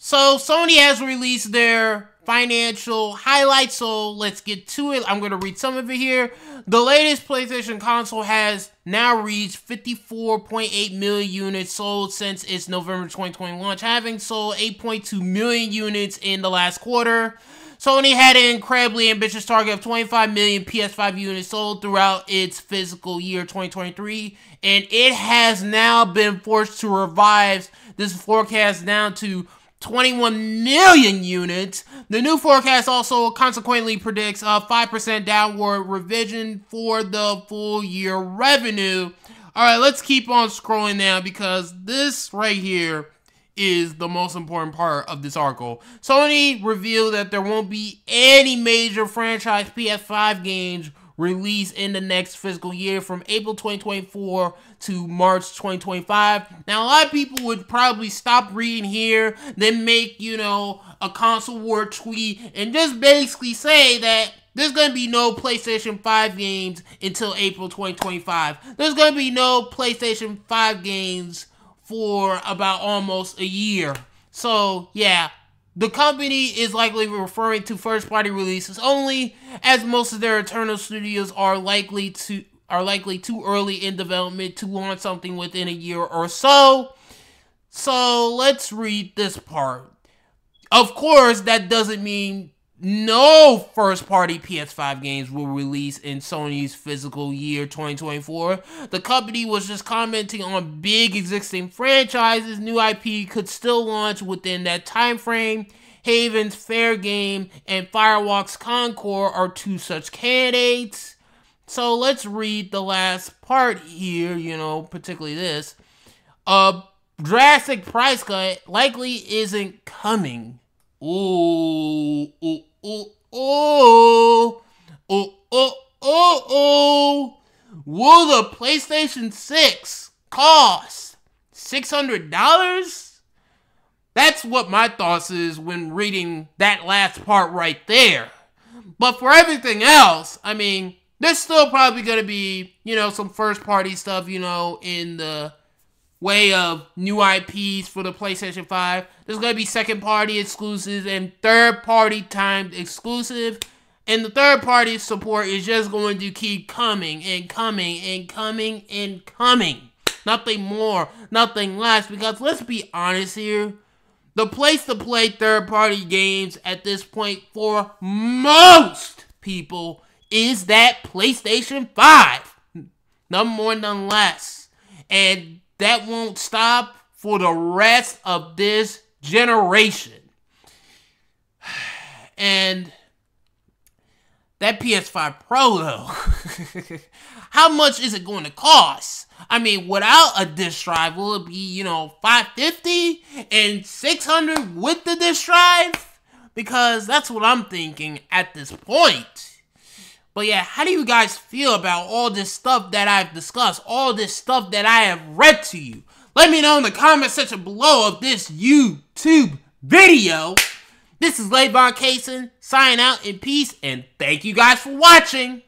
So Sony has released their financial highlights, so let's get to it. I'm going to read some of it here. The latest PlayStation console has now reached 54.8 million units sold since its November 2020 launch, having sold 8.2 million units in the last quarter. Sony had an incredibly ambitious target of 25 million PS5 units sold throughout its fiscal year 2023, and it has now been forced to revise this forecast down to 21 million units. The new forecast also consequently predicts a 5% downward revision for the full year revenue. Alright, let's keep on scrolling now because this right here is the most important part of this article. Sony revealed that there won't be any major franchise PS5 games released in the next fiscal year from April 2024 to March 2025. Now, a lot of people would probably stop reading here, then make, you know, a console war tweet and just basically say that there's going to be no PlayStation 5 games until April 2025. There's going to be no PlayStation 5 games for about almost a year. So, yeah. The company is likely referring to first-party releases only, as most of their internal studios are likely too early in development to launch something within a year or so. So let's read this part. Of course, that doesn't mean no first-party PS5 games will release in Sony's fiscal year 2024. The company was just commenting on big existing franchises. New IP could still launch within that time frame. Haven's Fair Game and Firewalk's Concord are two such candidates. So let's read the last part here, you know, particularly this. A drastic price cut likely isn't coming. Ooh, ooh, ooh, ooh, ooh, ooh, ooh, ooh. Will the PlayStation 6 cost $600? That's what my thoughts is when reading that last part right there. But for everything else, I mean, there's still probably going to be, you know, some first party stuff, you know, in the way of new IPs for the PlayStation 5. There's going to be second-party exclusives and third-party timed exclusive. And the third-party support is just going to keep coming and coming and coming and coming. Nothing more, nothing less. Because let's be honest here, the place to play third-party games at this point for most people is that PlayStation 5. None more, none less. And that won't stop for the rest of this generation. And that PS5 Pro, though, how much is it going to cost? I mean, without a disk drive, will it be, you know, $550 and $600 with the disk drive? Because that's what I'm thinking at this point. But yeah, how do you guys feel about all this stuff that I've discussed? All this stuff that I have read to you? Let me know in the comment section below of this YouTube video. This is Levon Kaysen signing out in peace, and thank you guys for watching.